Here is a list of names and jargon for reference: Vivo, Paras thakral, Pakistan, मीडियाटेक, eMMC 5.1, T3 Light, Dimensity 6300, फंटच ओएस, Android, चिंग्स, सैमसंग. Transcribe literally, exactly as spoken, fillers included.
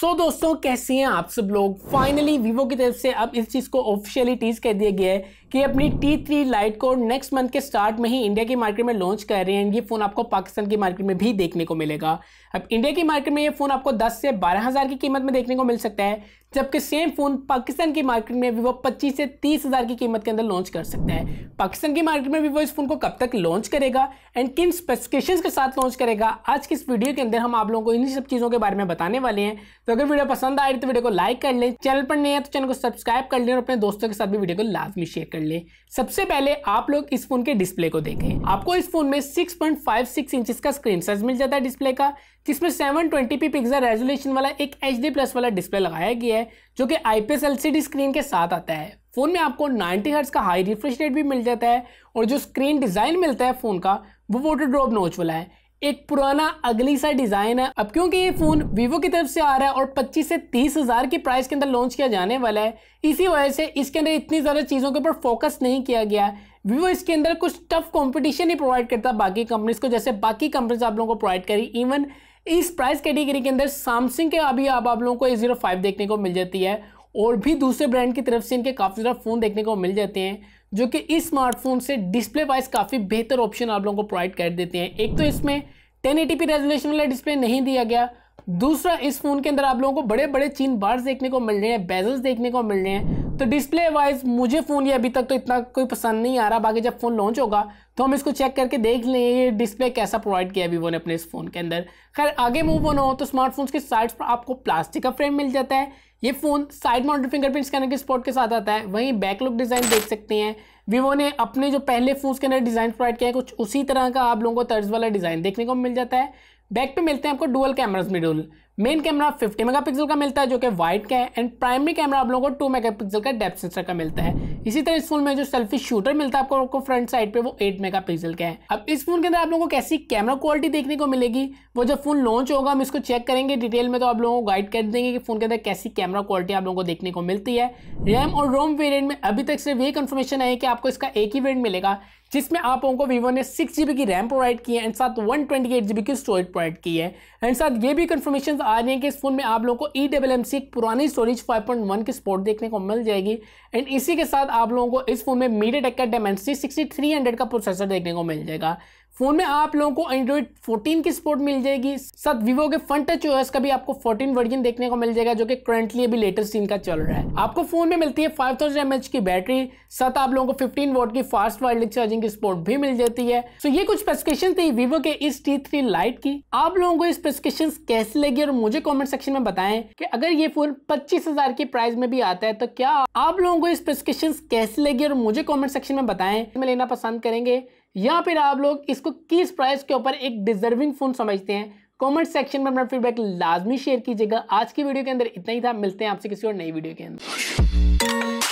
सो so, दोस्तों कैसे हैं आप सब लोग। फाइनली वीवो की तरफ से अब इस चीज़ को ऑफिशियली टीज कर दिया गया है कि अपनी टी थ्री लाइट को नेक्स्ट मंथ के स्टार्ट में ही इंडिया की मार्केट में लॉन्च कर रहे हैं। ये फ़ोन आपको पाकिस्तान की मार्केट में भी देखने को मिलेगा। अब इंडिया की मार्केट में ये फ़ोन आपको दस से बारह हज़ार की कीमत में देखने को मिल सकता है, जबकि सेम फ़ोन पाकिस्तान की मार्केट में वीवो पच्चीस से तीस हज़ार की कीमत के अंदर लॉन्च कर सकता है। पाकिस्तान की मार्केट में वीवो इस फोन को कब तक लॉन्च करेगा एंड किन स्पेसिफिकेशंस के साथ लॉन्च करेगा, आज की इस वीडियो के अंदर हम आप लोगों को इन्हीं सब चीज़ों के बारे में बताने वाले हैं। तो अगर वीडियो पसंद आए तो वीडियो को लाइक कर लें, चैनल पर नए हैं तो चैनल को सब्सक्राइब कर लें और अपने दोस्तों के साथ भी वीडियो को लाजमी शेयर कर लें। सबसे पहले आप लोग इस फोन के डिस्प्ले को देखें। आपको इस फोन में six point five six inches का स्क्रीन साइज मिल जाता है डिस्प्ले का, जिसमें seven twenty p pixel resolution वाला एक एच डी प्लस वाला डिस्प्ले लगाया गया है जो कि आईपीएस एलसीडी स्क्रीन के साथ आता है। फोन में आपको नाइंटी हर्ट्ज का हाई रिफ्रेश रेट भी मिल जाता है और जो स्क्रीन डिजाइन मिलता है फोन का वो वाटर ड्रॉप नोच वाला है, एक पुराना अगली सा डिजाइन है। अब क्योंकि ये फोन वीवो की तरफ से आ रहा है और पच्चीस से तीस हजार के प्राइस के अंदर लॉन्च किया जाने वाला है, इसी वजह से इसके अंदर इतनी ज्यादा चीजों के ऊपर फोकस नहीं किया गया है। वीवो इसके अंदर कुछ टफ कंपटीशन ही प्रोवाइड करता बाकी कंपनीज को, जैसे बाकी कंपनीज आप लोगों को प्रोवाइड करी। इवन इस प्राइस कैटेगरी के अंदर सैमसंग के अभी आप, आप लोगों को ए जीरो फाइव देखने को मिल जाती है और भी दूसरे ब्रांड की तरफ से इनके काफ़ी ज़्यादा फ़ोन देखने को मिल जाते हैं जो कि इस स्मार्टफोन से डिस्प्ले वाइज काफ़ी बेहतर ऑप्शन आप लोगों को प्रोवाइड कर देते हैं। एक तो इसमें टेन एटी पी रेजोल्यूशन वाला डिस्प्ले नहीं दिया गया, दूसरा इस फ़ोन के अंदर आप लोगों को बड़े बड़े चीन बार्स देखने को मिल रहे हैं, बेजल्स देखने को मिल रहे हैं। तो डिस्प्ले वाइज मुझे फ़ोन ये अभी तक तो इतना कोई पसंद नहीं आ रहा, बाकी जब फ़ोन लॉन्च होगा तो हम इसको चेक करके देख लेंगे ये डिस्प्ले कैसा प्रोवाइड किया वीवो ने अपने इस फ़ोन के अंदर। खैर आगे मूव ऑन हो तो स्मार्टफोन्स के साइड्स पर आपको प्लास्टिक का फ्रेम मिल जाता है। ये phone side mounted fingerprint scanner के सपोर्ट के साथ आता है। वहीं बैक लुक डिज़ाइन देख सकते हैं, वीवो ने अपने जो पहले फ़ोन के अंदर डिज़ाइन प्रोवाइड किया है कुछ उसी तरह का आप लोगों को तर्ज वाला डिज़ाइन देखने को मिल जाता है। बैक पे मिलते हैं आपको dual cameras middle, main camera fifty megapixel का मिलता है जो कि वाइड का है एंड प्राइमरी कैमरा आप लोगों को टू मेगापिक्सल का डेप्थ सेंसर का मिलता है। इसी तरह इस फोन में जो सेल्फी शूटर मिलता है आपको, आपको फ्रंट साइड पे वो एट मेगापिक्सल का है। अब इस फोन के अंदर आप लोगों को कैसी कैमरा क्वालिटी देखने को मिलेगी वो जब फोन लॉन्च होगा हम इसको चेक करेंगे डिटेल में, तो आप लोगों को गाइड कर देंगे कि फोन के अंदर कैसी कैमरा क्वालिटी आप लोगों को देखने को मिलती है। रैम और रोम वेरियंट में अभी तक सिर्फ ये कन्फर्मेशन है कि आपको इसका एक ही वेरियंट मिलेगा जिसमें आप लोगों को वीवो ने सिक्स जी बी की रैम प्रोवाइड की है एंड साथ one twenty eight G B की स्टोरेज प्रोवाइड की है। एंड साथ ये भी कन्फर्मेशन आ रही है कि इस फोन में आप लोगों को ई डब्ल एम सी एक पुरानी स्टोरेज फाइव पॉइंट वन की सपोर्ट देखने को मिल जाएगी एंड इसी के साथ आप लोगों को इस फोन में मीडियाटेक का डायमेंसिटी सिक्सटी थ्री हंड्रेड का प्रोसेसर देखने को मिल जाएगा। फोन में आप लोगों को एंड्रॉइड फोर्टीन की सपोर्ट मिल जाएगी, साथ वीवो के फंटच ओएस का भी आपको फोर्टीन वर्जन देखने को मिल जाएगा जो कि करंटली अभी लेटेस्ट इनका चल रहा है। आपको फोन में मिलती है फाइव थाउजेंड एम एच की बैटरी, साथ आप लोगों को फिफ्टीन वॉट की फास्ट वायरलेस चार्जिंग की सपोर्ट भी मिल जाती है। तो ये कुछ स्पेसिफिकेशन थी वीवो के इस टी थ्री लाइट की। आप लोगों को स्पेसिफिकेशन कैसे लगी और मुझे कॉमेंट सेक्शन में बताएं कि अगर ये फोन पच्चीस हजार के प्राइस में भी आता है तो क्या आप लोगों को स्पेसिफिकेशन कैसे लगी और मुझे कॉमेंट सेक्शन में बताएं। मैं लेना पसंद करेंगे या फिर आप लोग इसको किस प्राइस के ऊपर एक डिजर्विंग फोन समझते हैं, कमेंट सेक्शन में अपना फीडबैक लाजमी शेयर कीजिएगा। आज की वीडियो के अंदर इतना ही था, मिलते हैं आपसे किसी और नई वीडियो के अंदर।